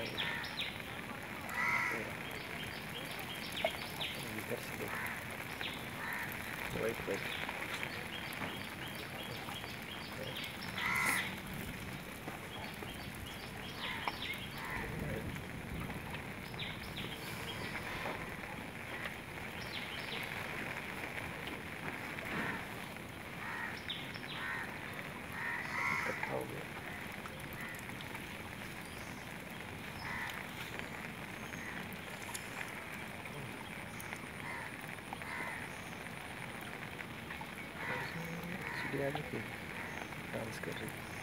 Wait. Sudah ada pun, transfer.